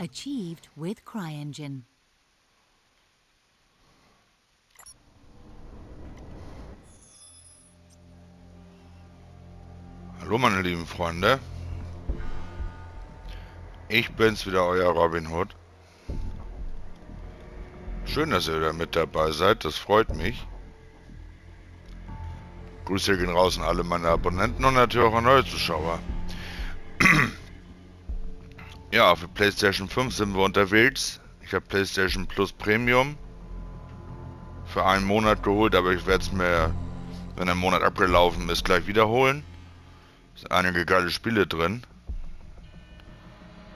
Achieved with CryEngine. Hallo meine lieben Freunde. Ich bin's wieder, euer Robin Hood. Schön, dass ihr wieder mit dabei seid, das freut mich. Grüße gehen raus an alle meine Abonnenten und natürlich auch neue Zuschauer. Ja, für PlayStation 5 sind wir unterwegs. Ich habe PlayStation Plus Premium für einen Monat geholt, aber ich werde es mir, wenn der Monat abgelaufen ist, gleich wiederholen. Sind einige geile Spiele drin.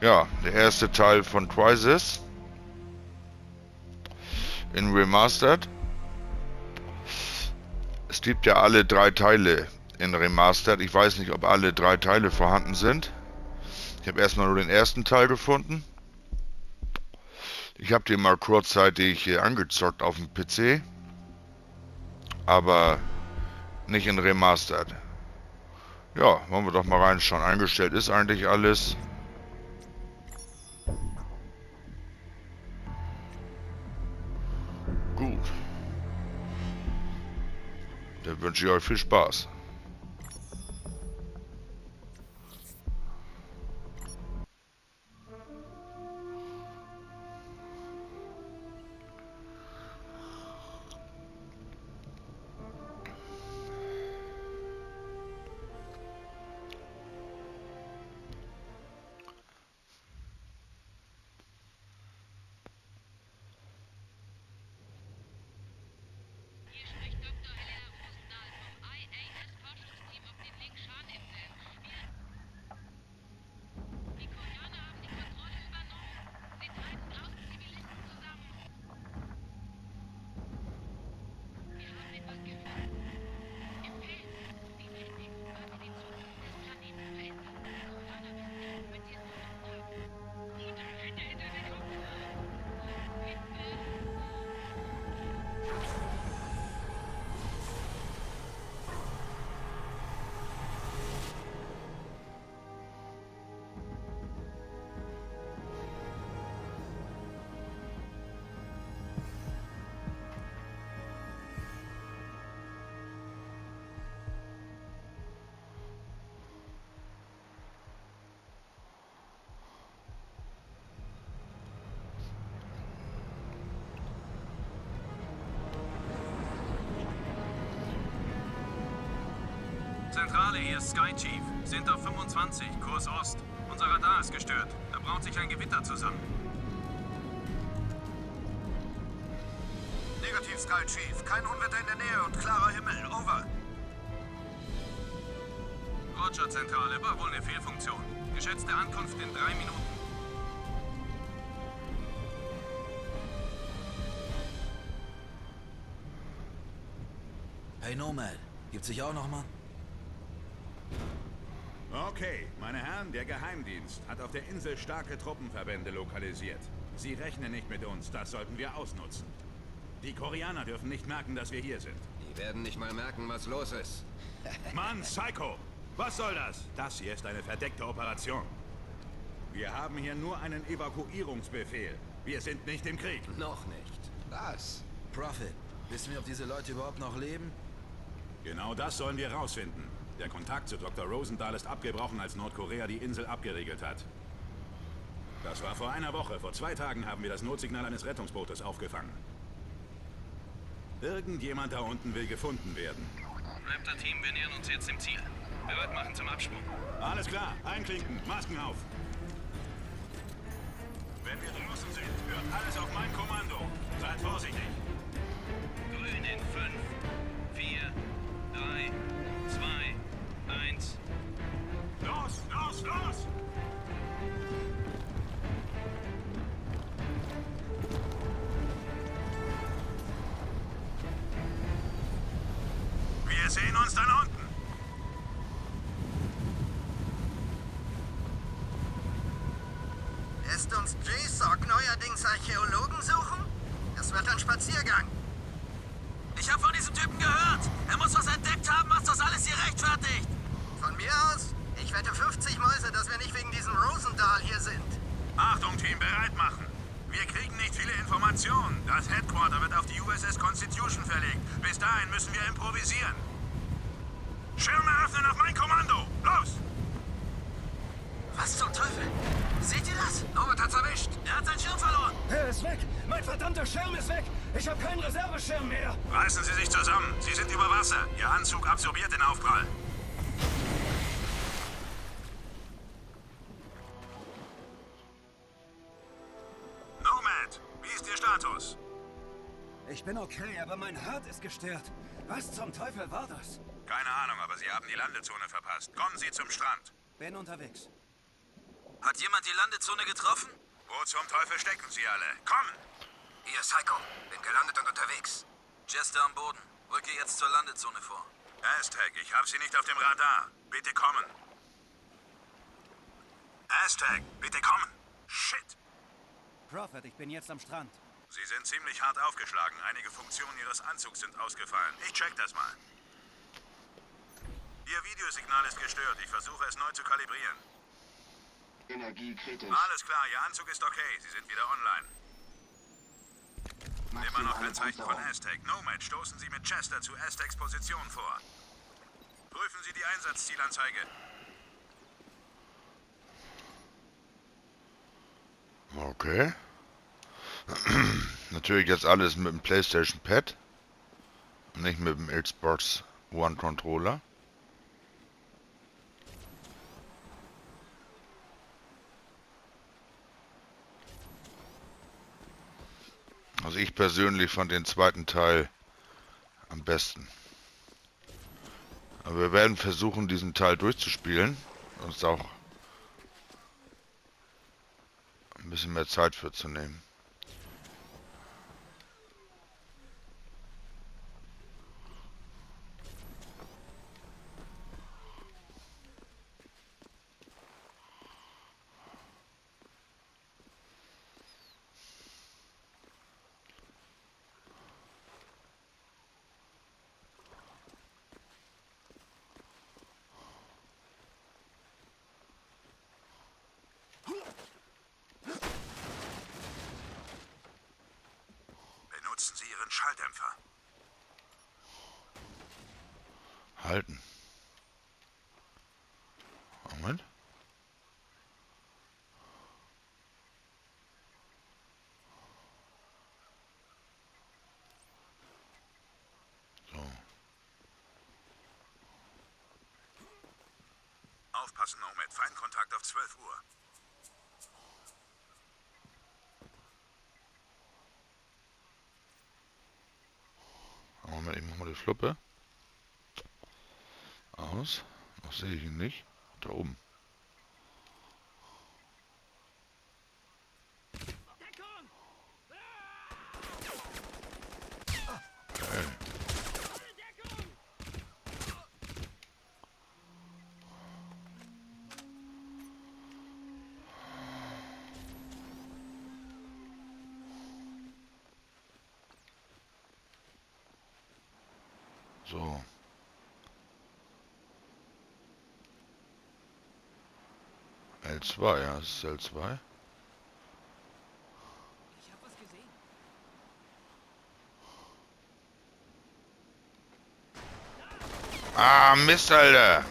Ja, der erste Teil von Crysis in Remastered. Es gibt ja alle drei Teile in Remastered. Ich weiß nicht, ob alle drei Teile vorhanden sind. Ich habe erstmal nur den ersten Teil gefunden. Ich habe den mal kurzzeitig angezockt auf dem PC. Aber nicht in Remastered. Ja, wollen wir doch mal reinschauen. Eingestellt ist eigentlich alles. Gut. Dann wünsche ich euch viel Spaß. Zentrale, hier ist Sky Chief. Sind auf 25, Kurs Ost. Unser Radar ist gestört. Da braut sich ein Gewitter zusammen. Negativ, Sky Chief. Kein Unwetter in der Nähe und klarer Himmel. Over. Roger, Zentrale. War wohl eine Fehlfunktion. Geschätzte Ankunft in 3 Minuten. Hey Nomad, gibt's dich auch noch mal? Okay, meine Herren, der Geheimdienst hat auf der Insel starke Truppenverbände lokalisiert. Sie rechnen nicht mit uns, das sollten wir ausnutzen. Die Koreaner dürfen nicht merken, dass wir hier sind. Die werden nicht mal merken, was los ist. Mann, Psycho! Was soll das? Das hier ist eine verdeckte Operation. Wir haben hier nur einen Evakuierungsbefehl. Wir sind nicht im Krieg. Noch nicht. Was? Prophet, wissen wir, ob diese Leute überhaupt noch leben? Genau das sollen wir rausfinden. Der Kontakt zu Dr. Rosendahl ist abgebrochen, als Nordkorea die Insel abgeriegelt hat. Das war vor einer Woche. Vor 2 Tagen haben wir das Notsignal eines Rettungsbootes aufgefangen. Irgendjemand da unten will gefunden werden. Raptor-Team, wir nähern uns jetzt dem Ziel. Bereit machen zum Absprung. Alles klar, einklinken, Masken auf. Wenn wir draußen sind, hört alles auf mein Kommando. Seid vorsichtig. Grün in 5, 4, 3, 2, 1. Los, los, los! Wir sehen uns dann unten. Lässt uns JSOC neuerdings Archäologen suchen? Das wird ein Spaziergang. Ich habe von diesem Typen gehört. Er muss was entdeckt haben, was das alles hier rechtfertigt. Von mir aus? Ich wette 50 Mäuse, dass wir nicht wegen diesem Rosendahl hier sind. Achtung, Team, bereit machen. Wir kriegen nicht viele Informationen. Das Headquarter wird auf die USS Constitution verlegt. Bis dahin müssen wir improvisieren. Schirme öffnen auf mein Kommando. Los! Was zum Teufel? Seht ihr das? Robert hat's erwischt. Er hat seinen Schirm verloren. Er ist weg. Mein verdammter Schirm ist weg. Ich habe keinen Reserveschirm mehr. Reißen Sie sich zusammen. Sie sind über Wasser. Ihr Anzug absorbiert den Aufprall. Nomad, wie ist Ihr Status? Ich bin okay, aber mein Herd ist gestört. Was zum Teufel war das? Keine Ahnung, aber Sie haben die Landezone verpasst. Kommen Sie zum Strand. Bin unterwegs. Hat jemand die Landezone getroffen? Wo zum Teufel stecken Sie alle? Kommen! Hier ist Heiko. Bin gelandet und unterwegs. Jester am Boden. Rücke jetzt zur Landezone vor. Aztec, ich hab Sie nicht auf dem Radar. Bitte kommen. Aztec, bitte kommen. Shit! Prophet, ich bin jetzt am Strand. Sie sind ziemlich hart aufgeschlagen. Einige Funktionen Ihres Anzugs sind ausgefallen. Ich check das mal. Ihr Videosignal ist gestört. Ich versuche es neu zu kalibrieren. Energie kritisch. Alles klar, Ihr Anzug ist okay. Sie sind wieder online. Immer noch ein Zeichen von Aztec. Nomad, stoßen Sie mit Chester zu Aztecs Position vor. Prüfen Sie die Einsatzzielanzeige. Okay. Natürlich jetzt alles mit dem PlayStation Pad. Nicht mit dem Xbox One Controller. Also ich persönlich fand den zweiten Teil am besten. Aber wir werden versuchen, diesen Teil durchzuspielen. Uns auch ein bisschen mehr Zeit für zu nehmen. Nutzen Sie Ihren Schalldämpfer. Halten. Moment. So. Aufpassen, Nomad. Feindkontakt auf 12 Uhr. Ich mach mal die Fluppe. Aus. Noch sehe ich ihn nicht. Da oben. Okay. So. L2, ja, das ist L2. Ich hab was gesehen. Ah, Mist, Alter.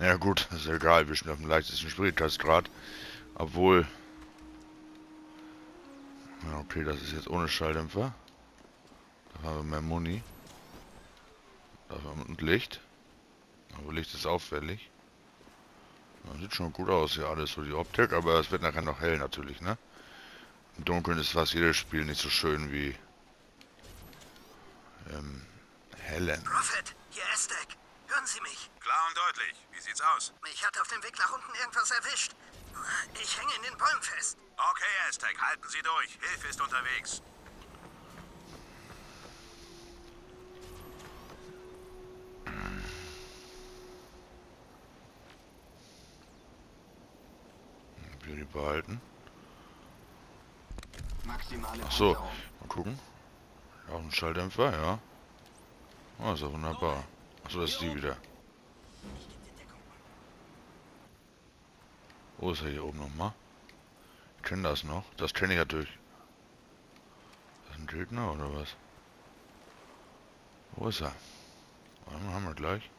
Naja gut, ist egal, wir sind auf dem leichtesten Schwierigkeitsgrad. Obwohl... Okay, das ist jetzt ohne Schalldämpfer. Da haben wir mehr Muni. Da haben wir Licht. Aber Licht ist auffällig. Das sieht schon gut aus hier alles, so die Optik. Aber es wird nachher noch hell natürlich, ne? Im Dunkeln ist fast jedes Spiel nicht so schön wie... hellen. Prophet, hier Aztec. Hören Sie mich? Klar und deutlich. Wie sieht's aus? Mich hat auf dem Weg nach unten irgendwas erwischt. Ich hänge in den Bäumen fest. Okay, Aztec, halten Sie durch. Hilfe ist unterwegs. Wir die behalten. Achso, mal gucken. Auch ein Schalldämpfer, ja. Oh, ist ja wunderbar. Achso, das ist die wieder. Wo ist er hier oben nochmal? Ich kenne das noch. Das kenne ich natürlich. Ist das ein Gegner oder was? Wo ist er? Einen haben wir gleich.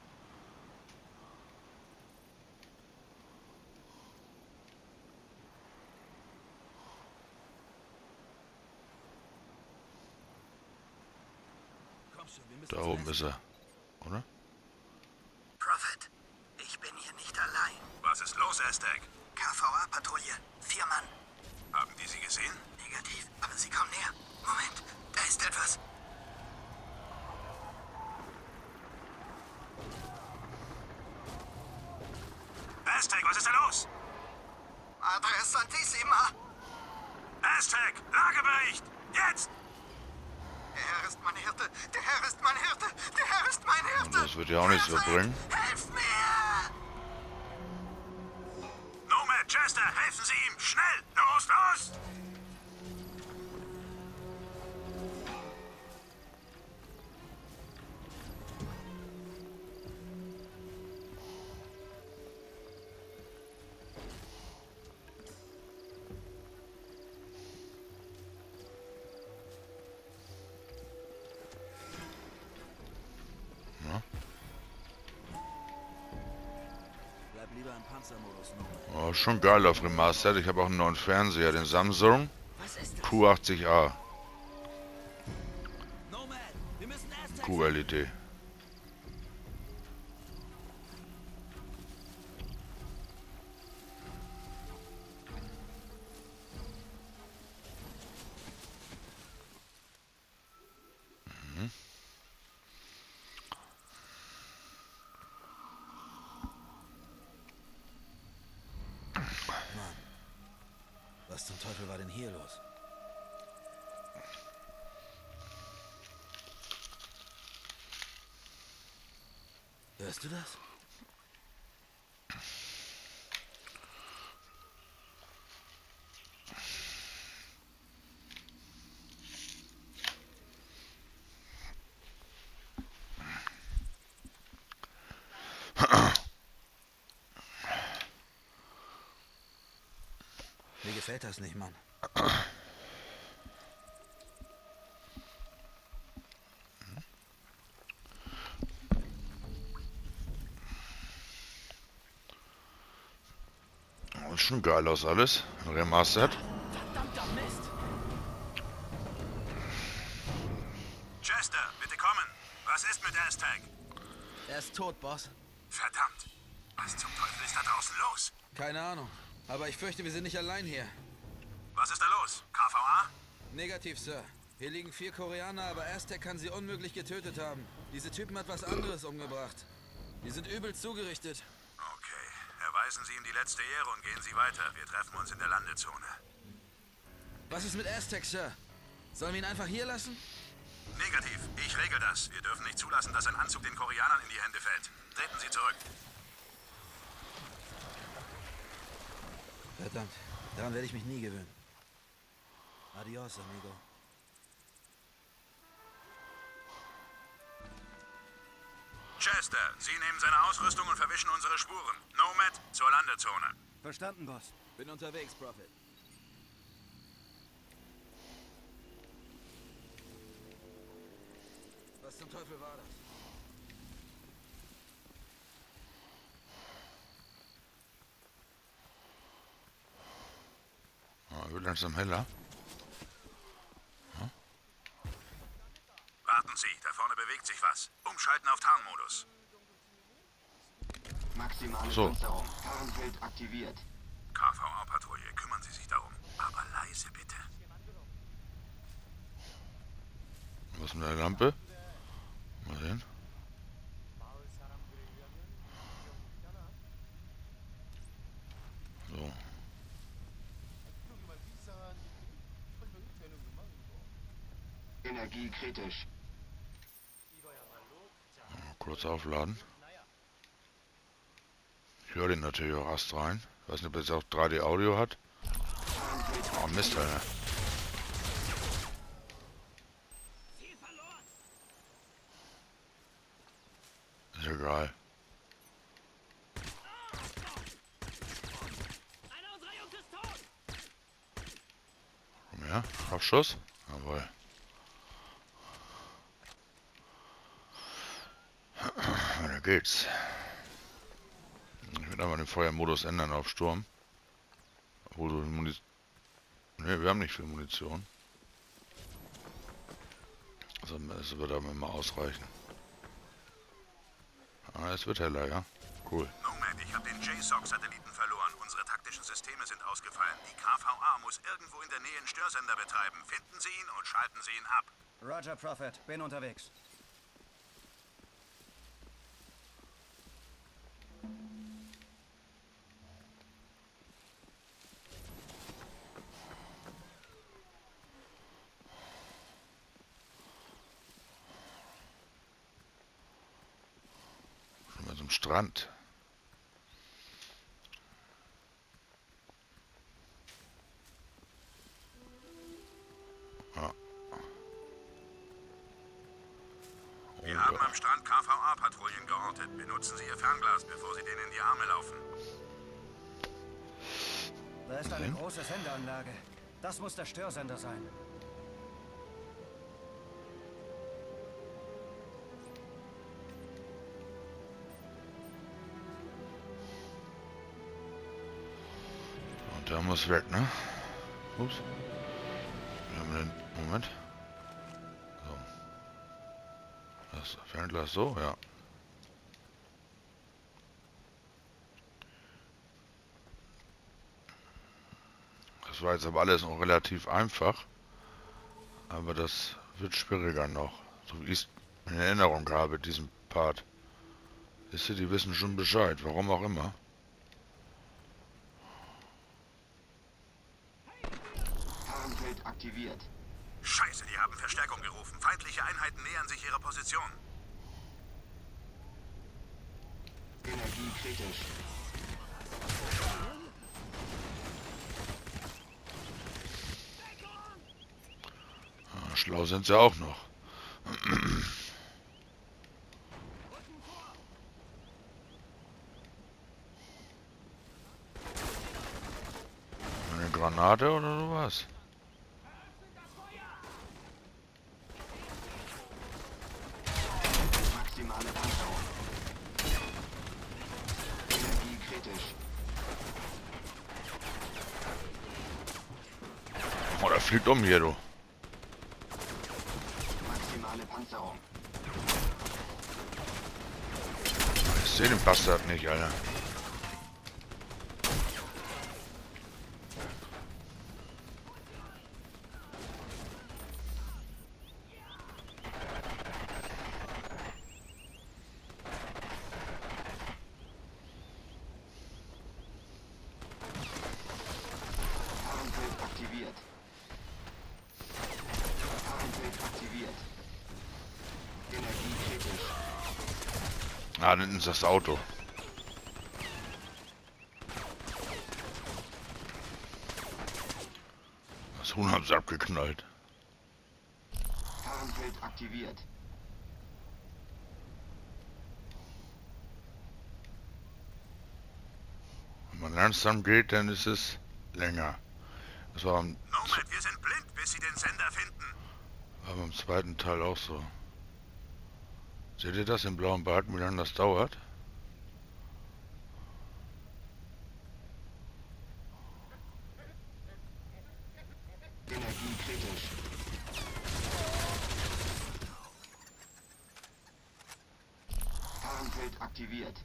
Da oben ist er, oder? Prophet, ich bin hier nicht allein. Was ist los, Aztec? KVA-Patrouille, 4 Mann. Haben die sie gesehen? Negativ, aber sie kommen näher. Moment, da ist etwas. Aztec, was ist da los? Madre Santissima! Aztec, Lagebericht! Jetzt! Der Herr ist mein Hirte! Der Herr ist mein Hirte! Der Herr ist mein Hirte! Das wird ja auch nichts verbringen. Helft mir! Nomad, Chester, helfen Sie ihm! Schnell! Los, los! Oh, schon geil auf Remastered. Ich habe auch einen neuen Fernseher, den Samsung Q80A QLED. Was zum Teufel war denn hier los? Hörst du das? Fällt das nicht, Mann. Das ist schon geil aus alles. Remastered. Verdammter Mist! Chester, bitte kommen. Was ist mit Aztec? Er ist tot, Boss. Verdammt. Was zum Teufel ist da draußen los? Keine Ahnung. Aber ich fürchte, wir sind nicht allein hier. Was ist da los? KVA? Negativ, Sir. Hier liegen 4 Koreaner, aber Aztec kann sie unmöglich getötet haben. Diese Typen hat was anderes umgebracht. Die sind übel zugerichtet. Okay. Erweisen Sie ihm die letzte Ehre und gehen Sie weiter. Wir treffen uns in der Landezone. Was ist mit Aztec, Sir? Sollen wir ihn einfach hier lassen? Negativ. Ich regel das. Wir dürfen nicht zulassen, dass ein Anzug den Koreanern in die Hände fällt. Treten Sie zurück. Verdammt, daran werde ich mich nie gewöhnen. Adios, amigo. Chester, Sie nehmen seine Ausrüstung und verwischen unsere Spuren. Nomad, zur Landezone. Verstanden, Boss. Bin unterwegs, Prophet. Was zum Teufel war das? Wird langsam heller. Hm? Warten Sie, da vorne bewegt sich was. Umschalten auf Tarnmodus. Maximale Panzerung. Tarnfeld aktiviert. KVA-Patrouille, kümmern Sie sich darum. Aber leise bitte. Was mit der Lampe? Mal sehen. So. Energie kritisch. Kurz aufladen. Ich höre den natürlich auch erst rein. Ich weiß nicht, ob er jetzt auch 3D Audio hat. Oh Mist, Alter. Ist egal. Ja, Abschuss. Jawohl. Da geht's. Ich werde aber den Feuermodus ändern auf Sturm. Obwohl so Munition. Ne, wir haben nicht viel Munition. Also, es wird aber immer ausreichen. Ah, es wird heller, ja? Cool. Nomad, ich habe den JSOC-Satelliten verloren. Unsere taktischen Systeme sind ausgefallen. Die KVA muss irgendwo in der Nähe einen Störsender betreiben. Finden Sie ihn und schalten Sie ihn ab. Roger, Prophet. Bin unterwegs. Zum Strand. Ja. Wir haben am Strand KVA-Patrouillen geortet. Benutzen Sie Ihr Fernglas, bevor Sie denen in die Arme laufen. Da ist eine große Senderanlage. Das muss der Störsender sein. Da muss weg, ne? Ups. Moment. So. Das Fernglas so, ja. Das war jetzt aber alles noch relativ einfach. Aber das wird schwieriger noch. So wie ich es in Erinnerung habe, diesen Part. Wisst ihr, die wissen schon Bescheid, warum auch immer. Aktiviert. Scheiße, die haben Verstärkung gerufen. Feindliche Einheiten nähern sich ihrer Position. Energie kritisch. Ah, schlau sind sie auch noch. Eine Granate oder sowas? Oh, da fliegt um hier, du. Maximale Panzerung. Ich sehe den Bastard nicht, Alter. Ah, dann ist das Auto. Das Huhn haben sie abgeknallt. Tarnfeld aktiviert. Wenn man langsam geht, dann ist es länger. Das war am Nomad, wir sind blind, bis sie den Sender finden. War beim zweiten Teil auch so. Seht ihr das im blauen Bart, wie lange das dauert? Energiekritisch. Tarnfeld aktiviert.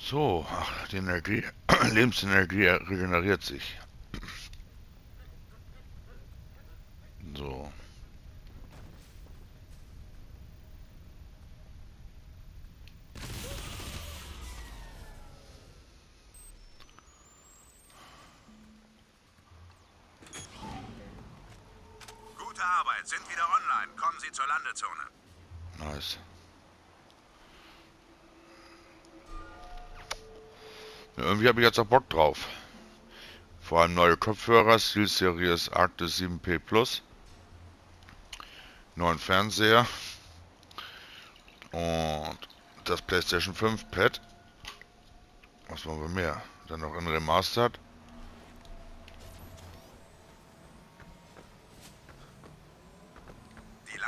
So, ach, die Energie, Lebensenergie regeneriert sich. So. Sind wieder online. Kommen Sie zur Landezone. Nice. Ja, irgendwie habe ich jetzt auch Bock drauf. Vor allem neue Kopfhörer, SteelSeries Arctis 7P Plus. Neuen Fernseher. Und das PlayStation 5 Pad. Was wollen wir mehr? Dann noch in Remastered.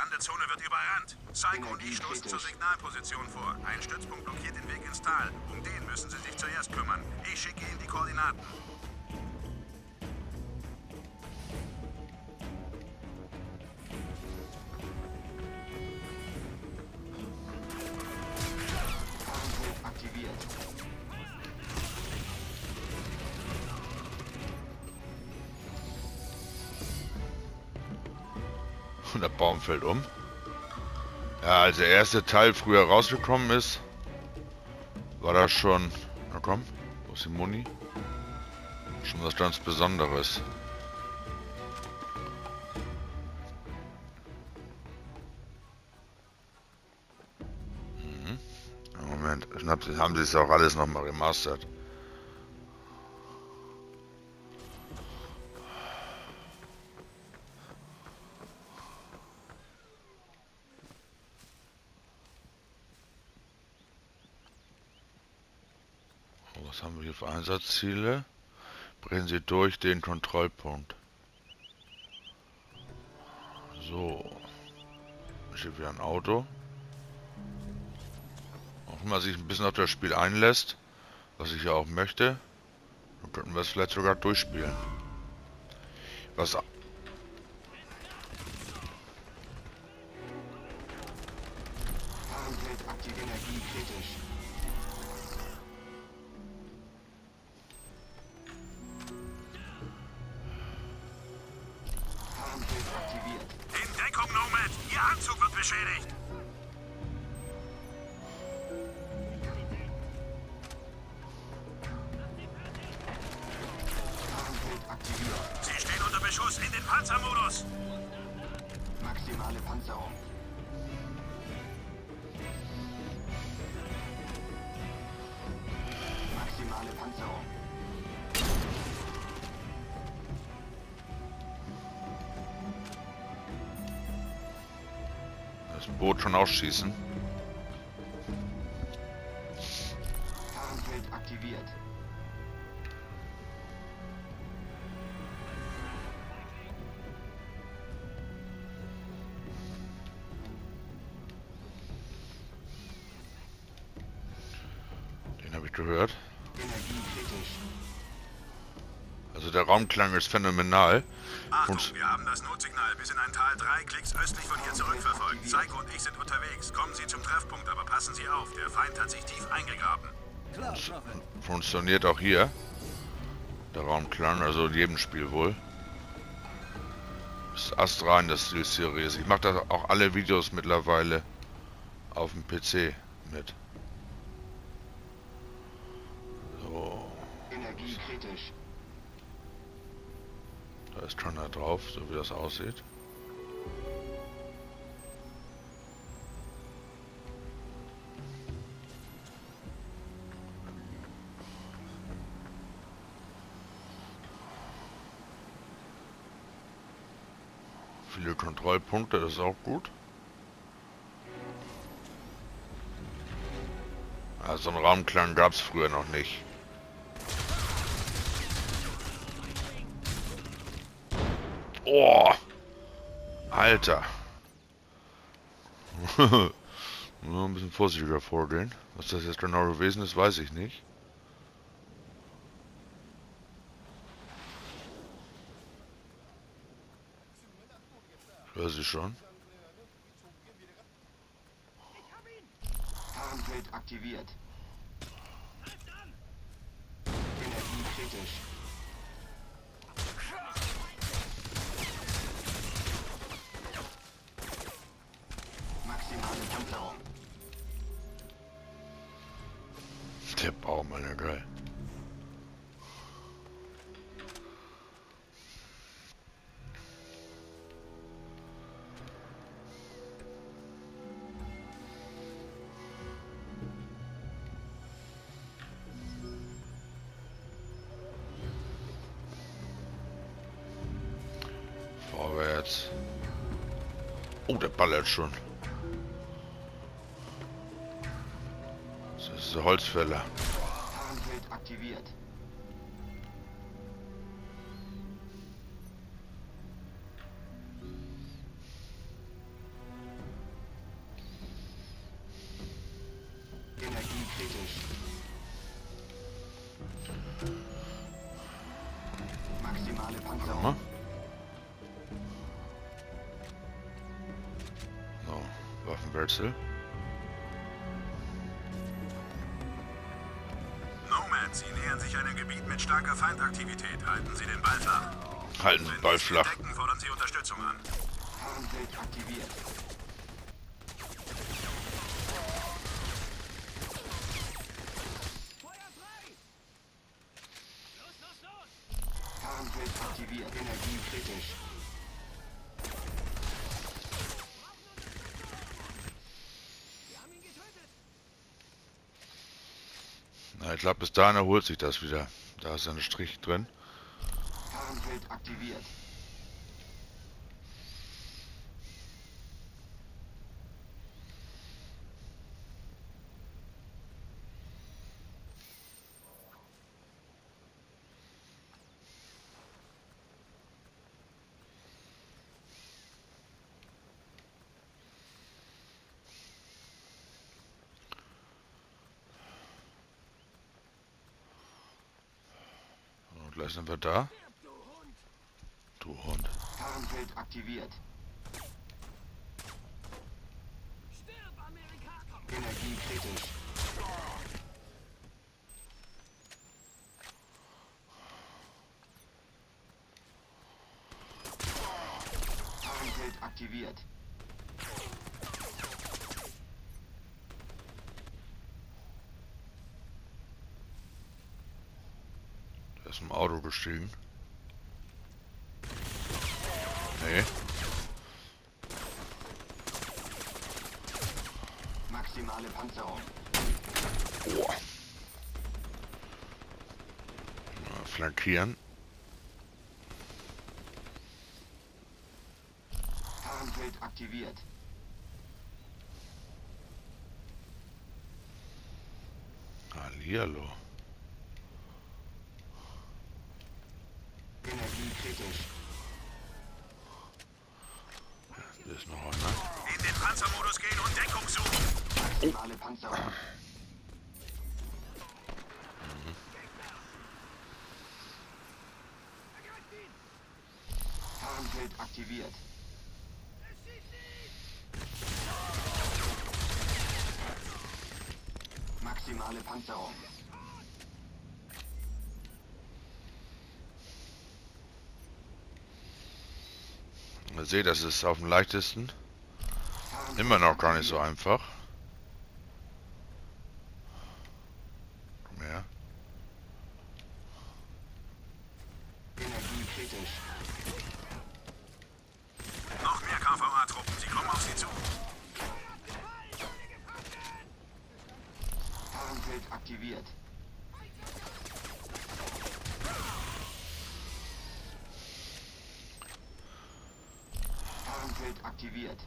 an der Zone wird überrannt. Psycho und ich stoßen zur Signalposition vor. Ein Stützpunkt blockiert den Weg ins Tal. Um den müssen Sie sich zuerst kümmern. Ich schicke Ihnen die Koordinaten. Und der Baum fällt um. Ja, als der erste Teil früher rausgekommen ist, war das schon... Na komm, wo ist die Muni? Schon was ganz Besonderes. Moment, haben sie es auch alles nochmal remastert. Haben wir hier für Einsatzziele? Brechen Sie durch den Kontrollpunkt. So. Hier steht wieder ein Auto. Auch wenn man sich ein bisschen auf das Spiel einlässt, was ich ja auch möchte, dann könnten wir es vielleicht sogar durchspielen. Was... Das Boot schon ausschießen. Tarnfeld aktiviert. Den habe ich gehört. Also der Raumklang ist phänomenal. Achtung, wir haben das Notsignal bis in ein Tal 3 Klicks östlich von hier zurückverfolgt. Psycho und ich sind unterwegs. Kommen Sie zum Treffpunkt, aber passen Sie auf. Der Feind hat sich tief eingegraben. Funktioniert auch hier. Der Raumklang, also in jedem Spiel wohl. Das ist astrein, das SteelSeries. Ich mache da auch alle Videos mittlerweile auf dem PC mit. So. Energiekritisch. Da ist keiner drauf, so wie das aussieht. Viele Kontrollpunkte, das ist auch gut. Also einen Raumklang gab es früher noch nicht. Oh, Alter. Nur ein bisschen vorsichtiger vorgehen. Was das jetzt genau gewesen ist, weiß ich nicht. Ich höre sie schon. Tarnfeld aktiviert. Energiekritisch. Der Baum, Alter, geil. Vorwärts. Oh, der ballert schon. Holzfäller. Tarnfeld aktiviert. Waffenwechsel. Nomads, Sie nähern sich einem Gebiet mit starker Feindaktivität. Halten Sie den Ball flach. Halten den Ball flach. Wenn Sie entdecken, fordern Sie Unterstützung an. Warnbild aktiviert. Warnbild aktiviert. Energie kritisch. Ich glaube, bis dahin erholt sich das wieder. Da ist ein Strich drin. Tarnfeld aktiviert. Gleich sind wir da. Du Hund. Tarnfeld aktiviert. Stirb, Amerikaner! Energie kritisch. Tarnfeld aktiviert. Im Auto bestiegen. Nee. Maximale Panzerung. Oh. Na, flankieren. Tarnfeld aktiviert. Hallihallo. Das ist noch einer. In den Panzermodus gehen und Deckung suchen. Maximale Panzerung. Tarnfeld aktiviert. Maximale Panzerung. Ich sehe, das ist auf dem leichtesten. Immer noch gar nicht so einfach. Komm her. Noch mehr KVA-Truppen, sie kommen auf sie zu. Tarnfeld aktiviert. Aktiviert.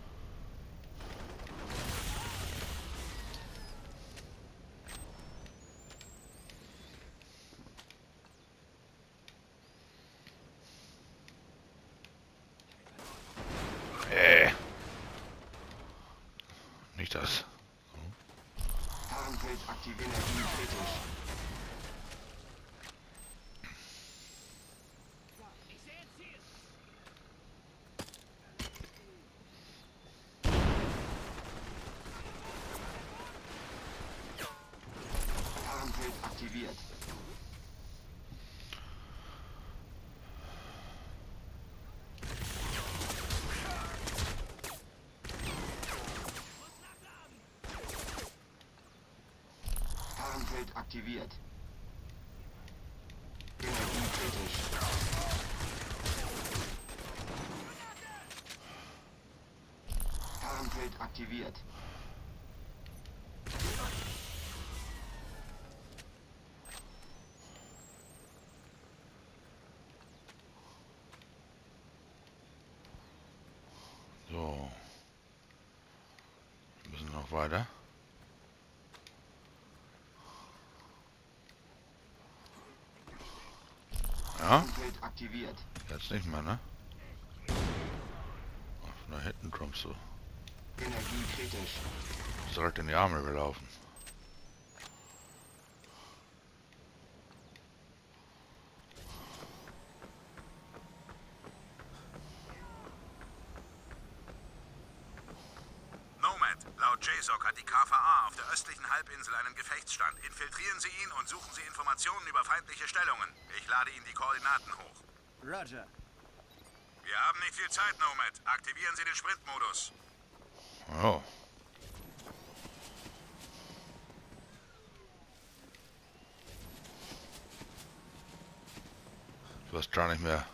Nicht das. Tarnfeld aktiviert, energiekritisch. Aktiviert. Tarnfeld aktiviert. Energiekritisch. Tarnfeld aktiviert. Weiter. Ja. Aktiviert. Jetzt nicht mal, ne? Von da hinten kommst du. Energiekritisch. Direkt in die Arme gelaufen. JSOC hat die KVA auf der östlichen Halbinsel einen Gefechtsstand. Infiltrieren Sie ihn und suchen Sie Informationen über feindliche Stellungen. Ich lade Ihnen die Koordinaten hoch. Roger. Wir haben nicht viel Zeit, Nomad. Aktivieren Sie den Sprintmodus. Oh. Du hast gar nicht mehr,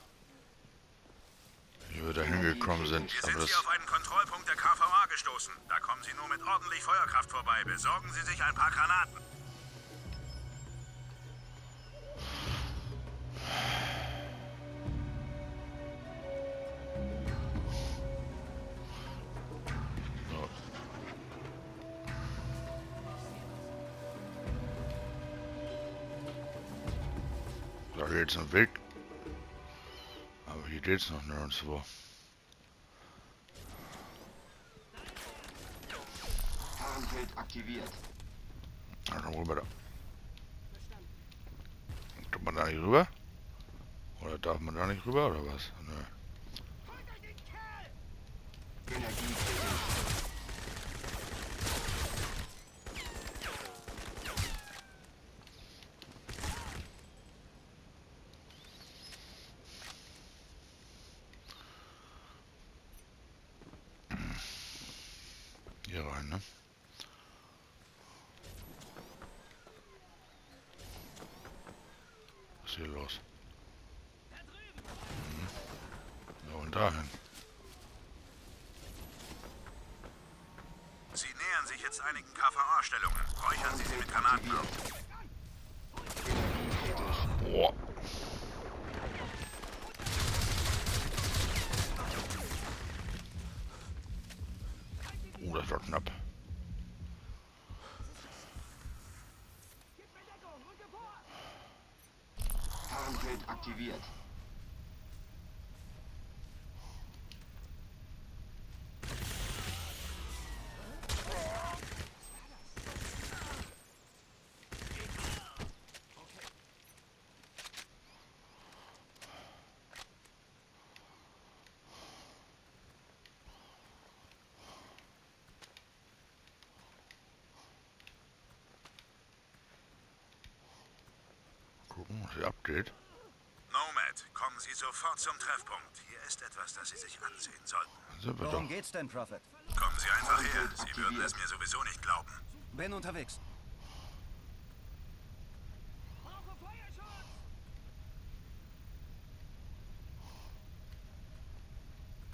wie wir da hingekommen sind. Hier sind Sie auf einen Kontrollpunkt der KVA gestoßen. Da kommen Sie nur mit ordentlich Feuerkraft vorbei. Besorgen Sie sich ein paar Granaten. Da geht's noch weg. Aber hier geht's noch nirgendwo. Tarnfeld aktiviert. Na, komm rüber da. Kommt man da nicht rüber? Oder darf man da nicht rüber, oder was? Nö. Hier los. Da und dahin. Sie nähern sich jetzt einigen KVA-Stellungen. Räuchern Sie sie mit Granaten auf. Boah. Oh, das war knapp. Aktiviert. Gucken, was hier abgeht. Kommen Sie sofort zum Treffpunkt. Hier ist etwas, das Sie sich ansehen sollten. Worum geht's denn, Prophet? Kommen Sie einfach her. Sie würden es mir sowieso nicht glauben. Bin unterwegs.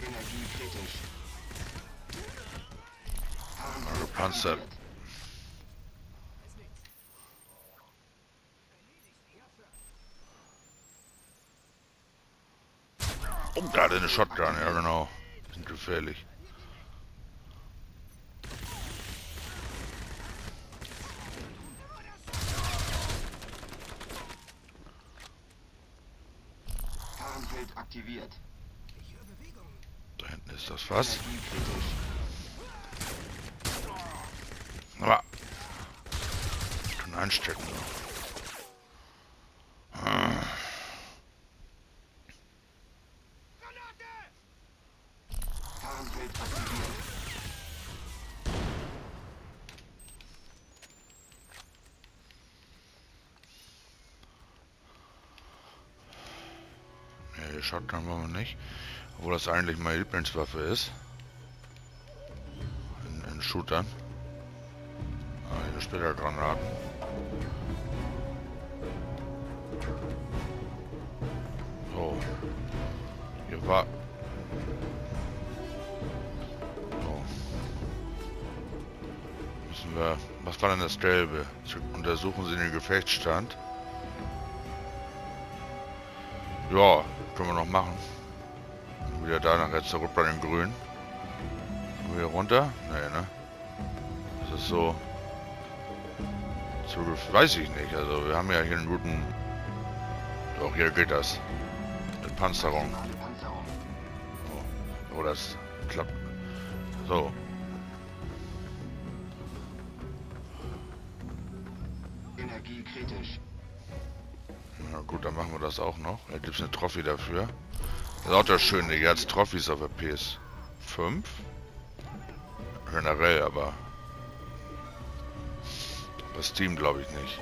Energie kritisch. Panzer. Oh, gerade eine Shotgun, ja genau. Die sind gefährlich. Tarnfeld aktiviert. Da hinten ist das Fass. Aber ich kann einstecken. Shotgun wollen wir nicht, obwohl das eigentlich meine Lieblingswaffe ist. In Shootern. Ah, hier später Granaten. So. Hier war. So. Müssen wir. Was war denn das Gelbe? Untersuchen Sie den Gefechtsstand. Ja, können wir noch machen. Wieder da nachher zurück bei den Grünen. Wieder runter? Nee, ne? Das ist so. Zugriff weiß ich nicht. Also wir haben ja hier einen guten. Doch, hier geht das. Mit Panzerung. Oh, das klappt. So. Energie kritisch. Na gut, dann machen wir das auch noch. Da gibt es eine Trophy dafür. Das ist auch das Schöne, hier hat es Trophys auf der PS5. Generell, aber Bei Steam glaube ich nicht.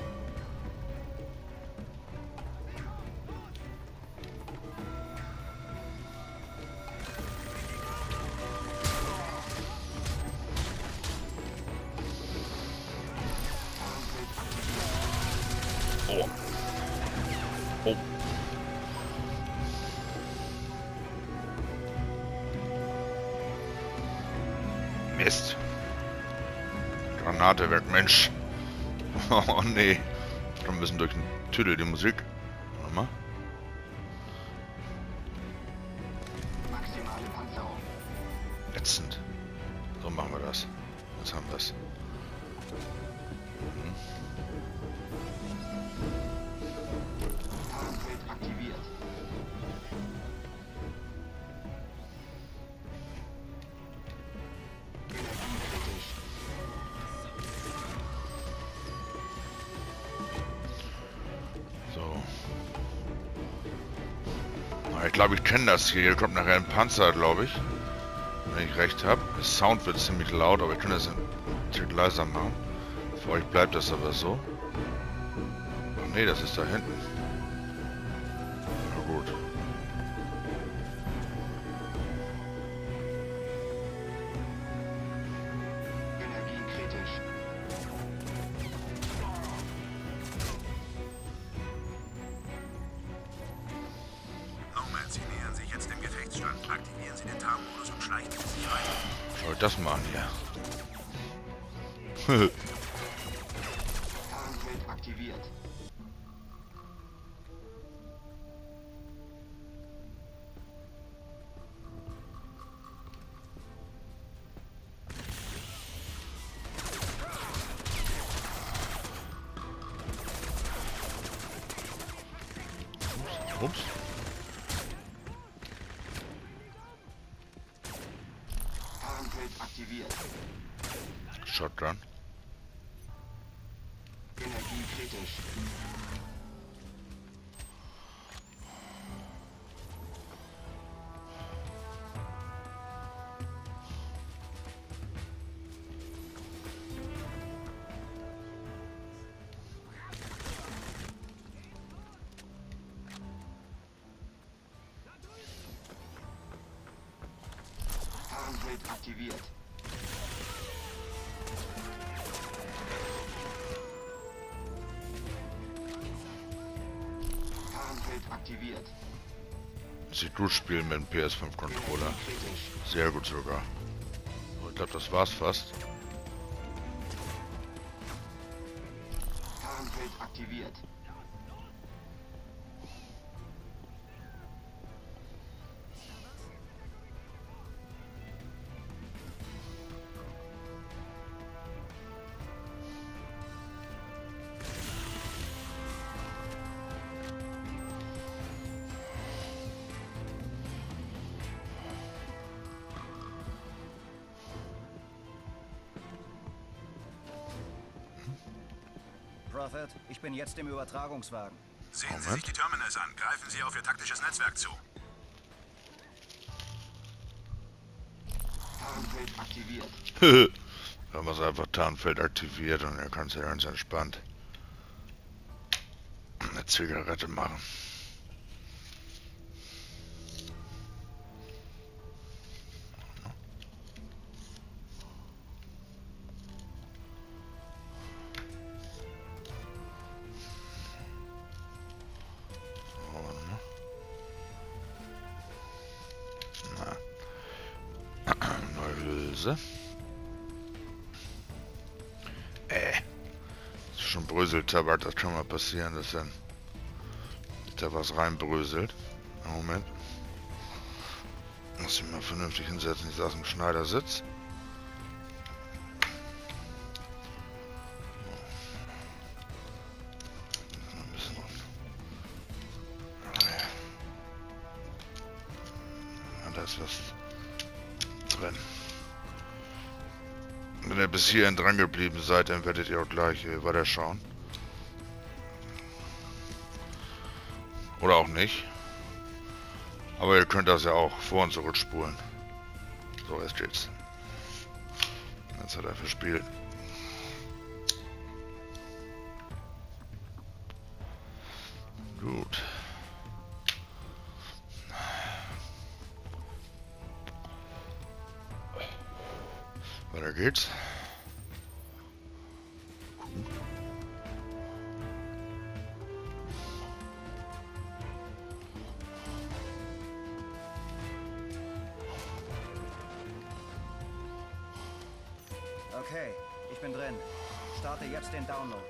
Mist. Granate weg, Mensch. Oh nee. Schon ein bisschen durch den Tüdel die Musik. Warte mal. Maximale Panzerung. Ätzend. So machen wir das. Jetzt haben wir es. Tarnfeld aktiviert. Ich glaube, ich kenne das hier. Hier kommt nachher ein Panzer, glaube ich. Wenn ich recht habe. Der Sound wird ziemlich laut, aber ich kann das ein leiser machen. Für euch bleibt das aber so. Ach nee, das ist da hinten. Na gut. Das machen wir. Tarnfeld aktiviert. Ups. Aktiviert. Shotgun. Energie kritisch. Aktiviert. Tarnfeld aktiviert. Sie gut spielen mit dem PS5 Controller. Sehr gut sogar. Ich glaube, das war's fast. Tarnfeld aktiviert. Ich bin jetzt im Übertragungswagen. Sehen Sie sich die Terminals an. Greifen Sie auf Ihr taktisches Netzwerk zu. Tarnfeld aktiviert. Da haben wir es einfach Tarnfeld aktiviert und er kann sich ganz entspannt eine Zigarette machen. Das ist schon Bröseltabak, das kann mal passieren, dass dann da was reinbröselt. Moment. Muss ich mal vernünftig hinsetzen, ich saß im Schneidersitz. Da ist was drin. Wenn ihr bis hierhin dran geblieben seid, dann werdet ihr auch gleich weiter schauen. Oder auch nicht. Aber ihr könnt das ja auch vor- und zurückspulen. So, jetzt geht's. Jetzt hat er verspielt. Gut. Weiter geht's. Cool. Okay, ich bin drin. Starte jetzt den Download.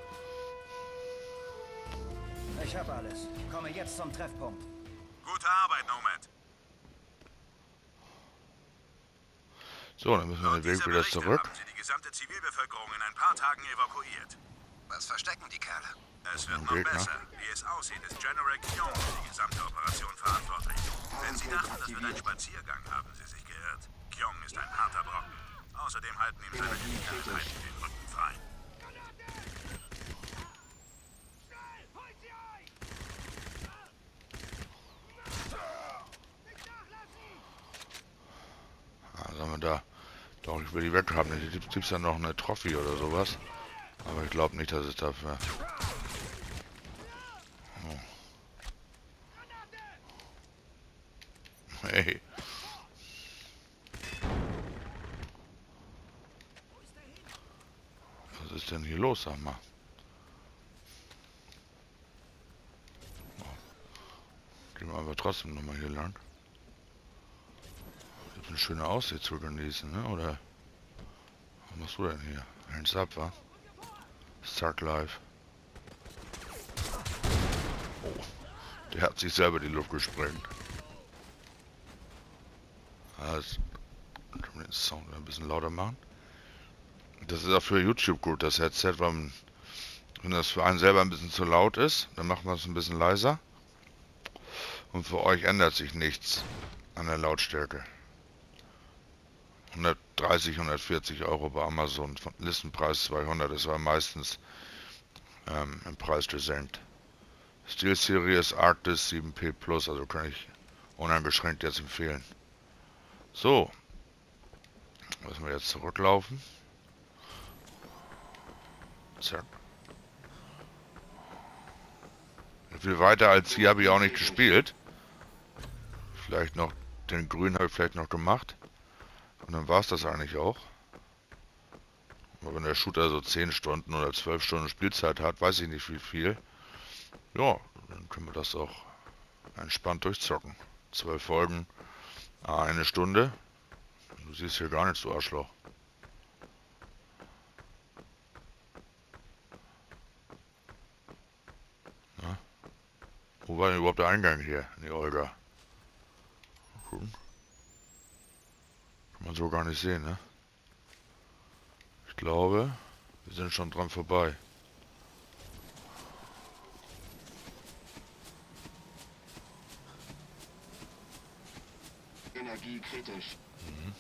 Ich habe alles. Komme jetzt zum Treffpunkt. Gute Arbeit, Nomad. So, dann müssen wir den Weg wieder zurück. Haben Sie die gesamte Zivilbevölkerung in ein paar Tagen evakuiert. Was verstecken die Kerle? Es wird noch besser. Wie es aussieht, ist General Kion für die gesamte Operation verantwortlich. Wenn Sie dachten, das wird ein Spaziergang, haben Sie sich geirrt. Kion ist ein harter Brocken. Außerdem halten ihm seine Kriegseinheiten den Rücken frei. Sagen wir da. Doch, ich will die weg haben. Hier gibt es dann noch eine Trophy oder sowas. Aber ich glaube nicht, dass es dafür. Oh. Hey. Was ist denn hier los, sag mal? Oh. Gehen wir aber trotzdem nochmal hier lang. Eine schöne Aussicht zu genießen, ne? Oder was machst du denn hier? Hands up, wa? Stuck live. Oh, der hat sich selber die Luft gesprengt. Also, können wir den Sound ein bisschen lauter machen? Das ist auch für YouTube gut, das Headset, weil wenn das für einen selber ein bisschen zu laut ist, dann macht man es ein bisschen leiser. Und für euch ändert sich nichts an der Lautstärke. 130, 140 Euro bei Amazon, von Listenpreis 200, das war meistens im Preis gesenkt. SteelSeries Arctis 7P Plus, also kann ich uneingeschränkt jetzt empfehlen. So, müssen wir jetzt zurücklaufen. Zack. Viel weiter als hier habe ich auch nicht gespielt. Vielleicht noch, den grünen habe ich vielleicht noch gemacht. Und dann war es das eigentlich auch. Aber wenn der Shooter so 10 Stunden oder 12 Stunden Spielzeit hat, weiß ich nicht wie viel. Ja, dann können wir das auch entspannt durchzocken. 12 Folgen, eine Stunde. Du siehst hier gar nichts, du Arschloch. Na? Wo war denn überhaupt der Eingang hier? Nee, Olga. Mal gucken. Man so gar nicht sehen, ne? Ich glaube, wir sind schon dran vorbei. Energie kritisch. Mhm.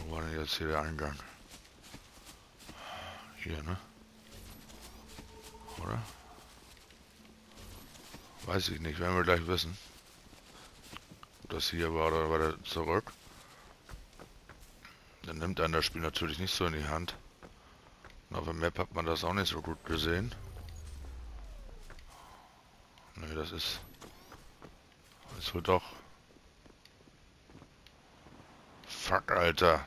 Wo war denn jetzt hier der Eingang? Hier, ne? Oder? Weiß ich nicht, werden wir gleich wissen. Das hier war oder weiter zurück. Dann nimmt einen das Spiel natürlich nicht so in die Hand. Und auf der Map hat man das auch nicht so gut gesehen. Ne, das ist... Ist wohl doch... Fuck, Alter.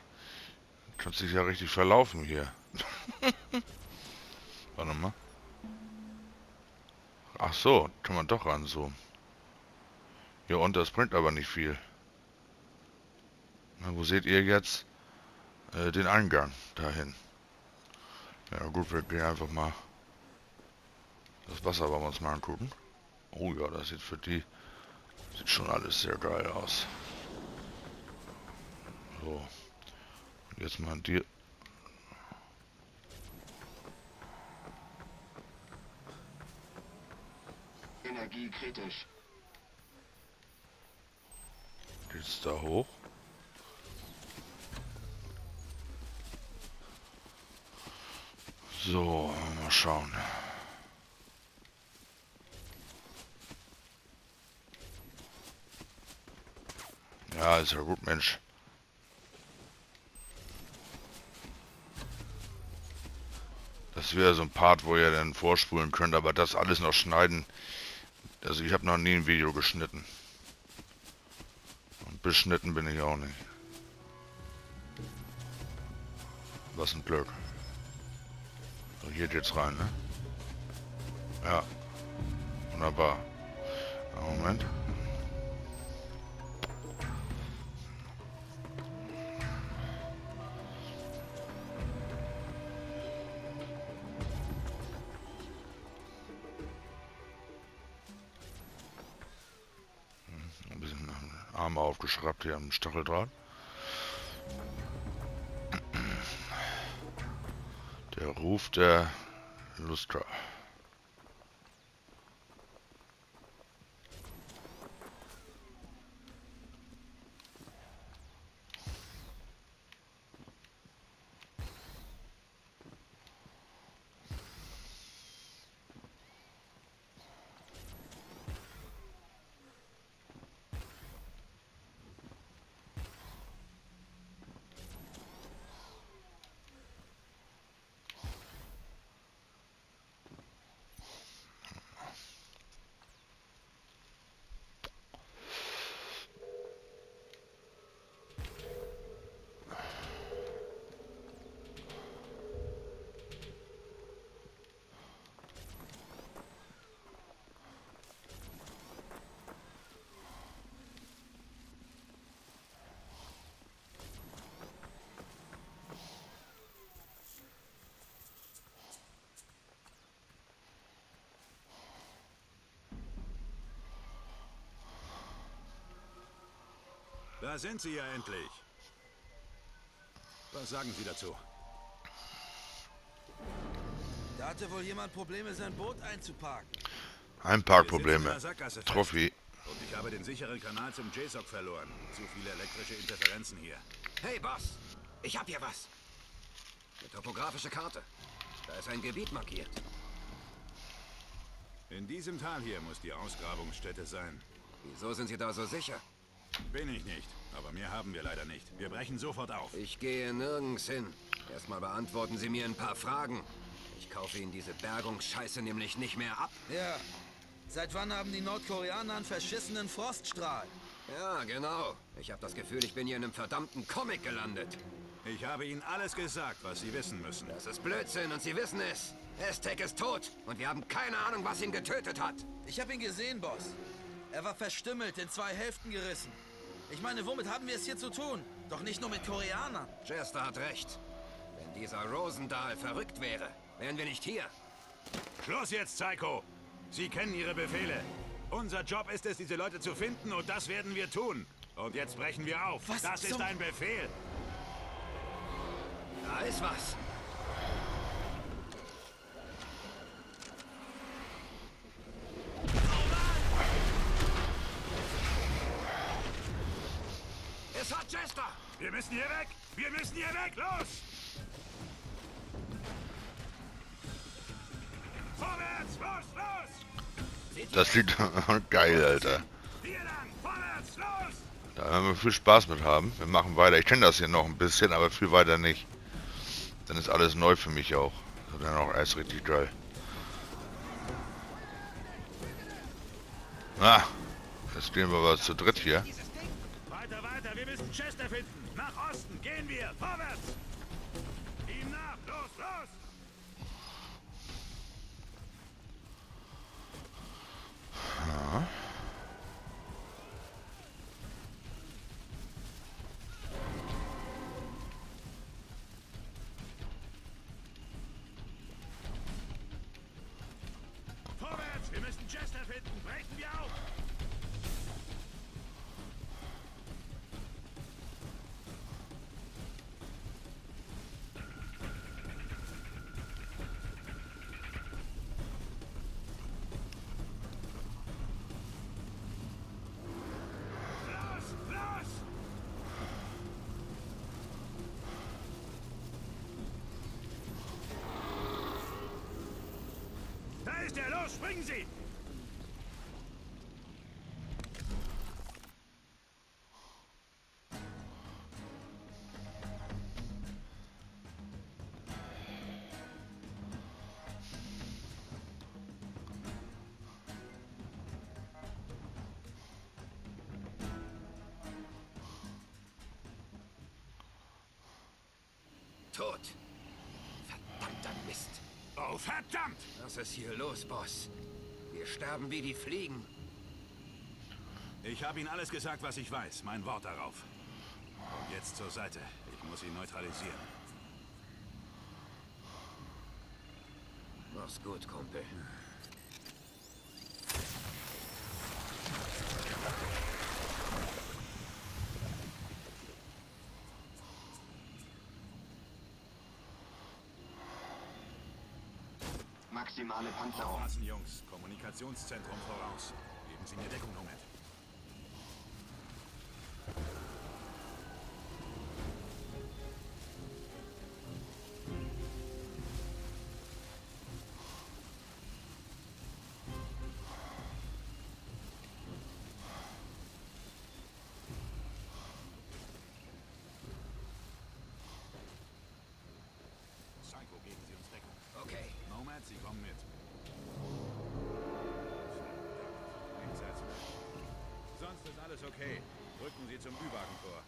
Du kannst dich ja richtig verlaufen hier. Warte mal. Ach so, kann man doch ranzoomen. Ja, und das bringt aber nicht viel. Na, wo seht ihr jetzt den Eingang dahin? Ja gut, wir gehen einfach mal das Wasser bei uns mal angucken. Oh ja, das sieht für die... Sieht schon alles sehr geil aus. So. Und jetzt mal an dir... Energie kritisch. Geht's da hoch? So, mal schauen. Ja, ist ja gut, Mensch. Das wäre so ein Part, wo ihr dann vorspulen könnt, aber das alles noch schneiden. Also ich habe noch nie ein Video geschnitten. Und beschnitten bin ich auch nicht. Was ein Glück. So, hier geht's rein, ne? Ja. Wunderbar. Moment. Ein bisschen Arme aufgeschraubt hier am Stacheldraht. Der Ruf der Lustra. Da sind Sie ja endlich. Was sagen Sie dazu? Da hatte wohl jemand Probleme, sein Boot einzuparken. Ein paar Probleme. Trophy. Und ich habe den sicheren Kanal zum JSOC verloren. Zu viele elektrische Interferenzen hier. Hey Boss, ich hab hier was. Eine topografische Karte. Da ist ein Gebiet markiert. In diesem Tal hier muss die Ausgrabungsstätte sein. Wieso sind Sie da so sicher? Bin ich nicht, aber mehr haben wir leider nicht. Wir brechen sofort auf. Ich gehe nirgends hin. Erstmal beantworten Sie mir ein paar Fragen. Ich kaufe Ihnen diese Bergungsscheiße nämlich nicht mehr ab. Ja. Seit wann haben die Nordkoreaner einen verschissenen Froststrahl? Ja, genau. Ich habe das Gefühl, ich bin hier in einem verdammten Comic gelandet. Ich habe Ihnen alles gesagt, was Sie wissen müssen. Das ist Blödsinn und Sie wissen es. Aztec ist tot und wir haben keine Ahnung, was ihn getötet hat. Ich habe ihn gesehen, Boss. Er war verstümmelt, in zwei Hälften gerissen. Ich meine, womit haben wir es hier zu tun? Doch nicht nur mit Koreanern. Chester hat recht. Wenn dieser Rosendahl verrückt wäre, wären wir nicht hier. Schluss jetzt, Psycho! Sie kennen Ihre Befehle. Unser Job ist es, diese Leute zu finden und das werden wir tun. Und jetzt brechen wir auf. Was das ist ein Befehl. Da ist was. Chester! Wir müssen hier weg! Wir müssen hier weg! Los! Vorwärts! Los! Los! Das Lied geil, Alter. Hier lang! Vorwärts! Los! Da werden wir viel Spaß mit haben. Wir machen weiter. Ich kenne das hier noch ein bisschen, aber viel weiter nicht. Dann ist alles neu für mich auch. Dann auch alles richtig geil. Na, jetzt gehen wir aber zu dritt hier. Wir müssen Chester finden. Nach Osten gehen wir. Vorwärts. Ihm nach. Los, los. Ja. Vorwärts. Wir müssen Chester finden. Brechen wir auf. Springen Sie! tot. Verdammter Mist. Oh, verdammt! Was ist hier los, Boss? Wir sterben wie die Fliegen. Ich habe Ihnen alles gesagt, was ich weiß. Mein Wort darauf. Und jetzt zur Seite. Ich muss ihn neutralisieren. Mach's gut, Kumpel. Maximale Panzerung. Aufpassen, Jungs. Kommunikationszentrum voraus. Geben Sie mir Deckung, Moment. Sie kommen mit. Sonst ist alles okay. Rücken Sie zum Ü-Wagen vor.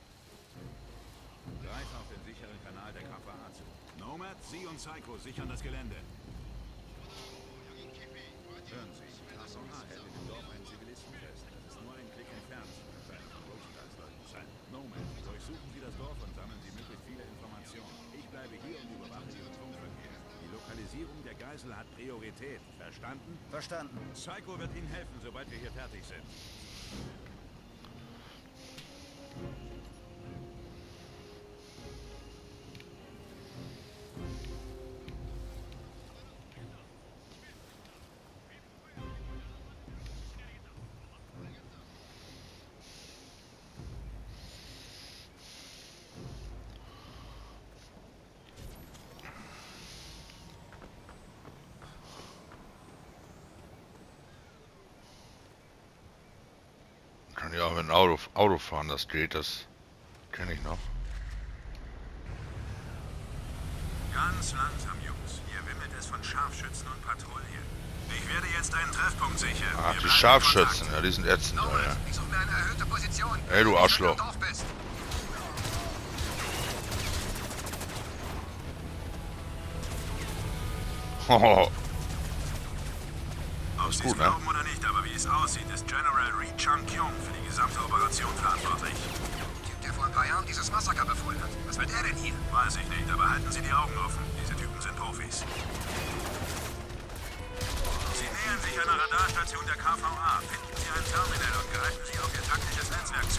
Greifen auf den sicheren Kanal der KVA zu. Nomad, Sie und Psycho sichern das Gelände. Hören Sie, KVA hält in dem Dorf einen Zivilisten fest. Das ist nur ein Klick entfernt. Nomad, durchsuchen Sie das Dorf und sammeln Sie möglichst viele Informationen. Ich bleibe hier und überwache Ihren Funkverkehr. Die Lokalisierung der Geisel hat Priorität. Verstanden? Verstanden. Psycho wird Ihnen helfen, sobald wir hier fertig sind. Ja, wenn Auto fahren, das geht, das kenne ich noch. Ganz langsam, Jungs. Hier wimmelt es von Scharfschützen und Patrouillen. Ich werde jetzt einen Treffpunkt sichern. Ach, die Scharfschützen, ja, die sind ätzend. Norbert, ja. Ich suche mir eine erhöhte Position. Ey, du Arschloch. Hoho. Ist gut, ne? Oder nicht, aber wie es aussieht, ist General Ri Chang-kyung für die gesamte Operation verantwortlich. Typ, der vor ein paar Jahren dieses Massaker befohlen hat. Was wird er denn hier? Weiß ich nicht, aber halten Sie die Augen offen. Diese Typen sind Profis. Sie nähern sich einer Radarstation der KVA, finden Sie ein Terminal und greifen Sie auf Ihr taktisches Netzwerk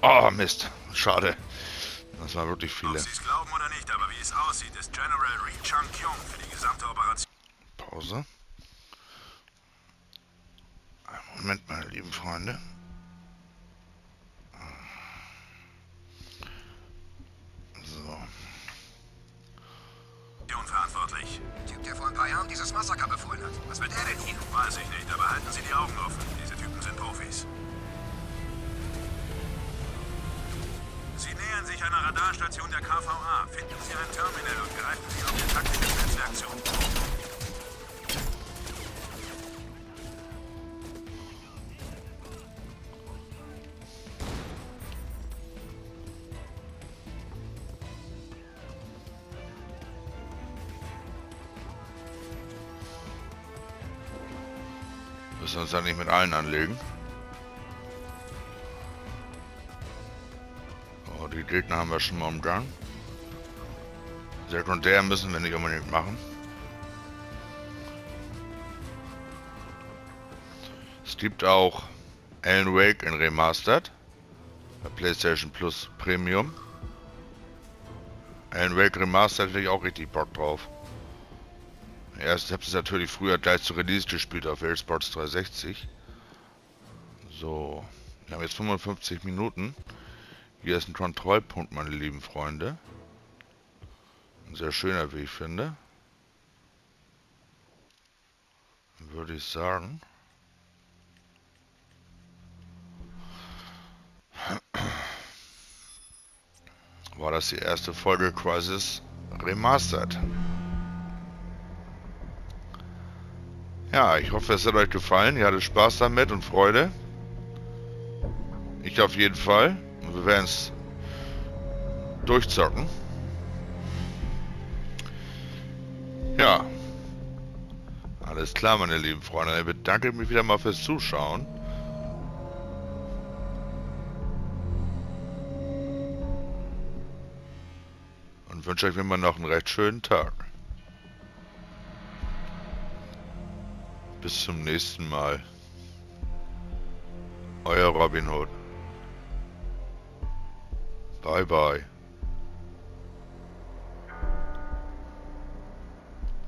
zu. Oh, Mist. Schade. Das waren wirklich viele. Ob Sie es glauben oder nicht, aber wie es aussieht, ist General Ri Chang-kyung für die gesamte Operation. Pause. Einen Moment, meine lieben Freunde. So. Verantwortlich. Typ, der vor ein paar Jahren dieses Massaker befohlen hat. Was wird er denn hier? Weiß ich nicht, aber halten Sie die Augen offen. Diese Typen sind Profis. Sie nähern sich einer Radarstation der KVA. Finden Sie ein Terminal und greifen Sie auf Ihr taktisches Netzwerk zu. Müssen wir uns dann nicht mit allen anlegen? Die Gegner haben wir schon mal umgangen. Sekundär müssen wir nicht unbedingt machen. Es gibt auch Alan Wake in Remastered. Bei PlayStation Plus Premium. Alan Wake Remastered hätte ich auch richtig Bock drauf. Erst habe ich es natürlich früher gleich zu Release gespielt auf Xbox 360. So, wir haben jetzt 55 Minuten. Hier ist ein Kontrollpunkt, meine lieben Freunde. Ein sehr schöner, wie ich finde. Würde ich sagen. War das die erste Folge Crysis Remastered? Ja, ich hoffe, es hat euch gefallen. Ihr hattet Spaß damit und Freude. Ich auf jeden Fall. wir werden es durchzocken. Ja. Alles klar, meine lieben Freunde. Ich bedanke mich wieder mal fürs Zuschauen. Und wünsche euch immer noch einen recht schönen Tag. Bis zum nächsten Mal. Euer Robin Hood. Bye bye.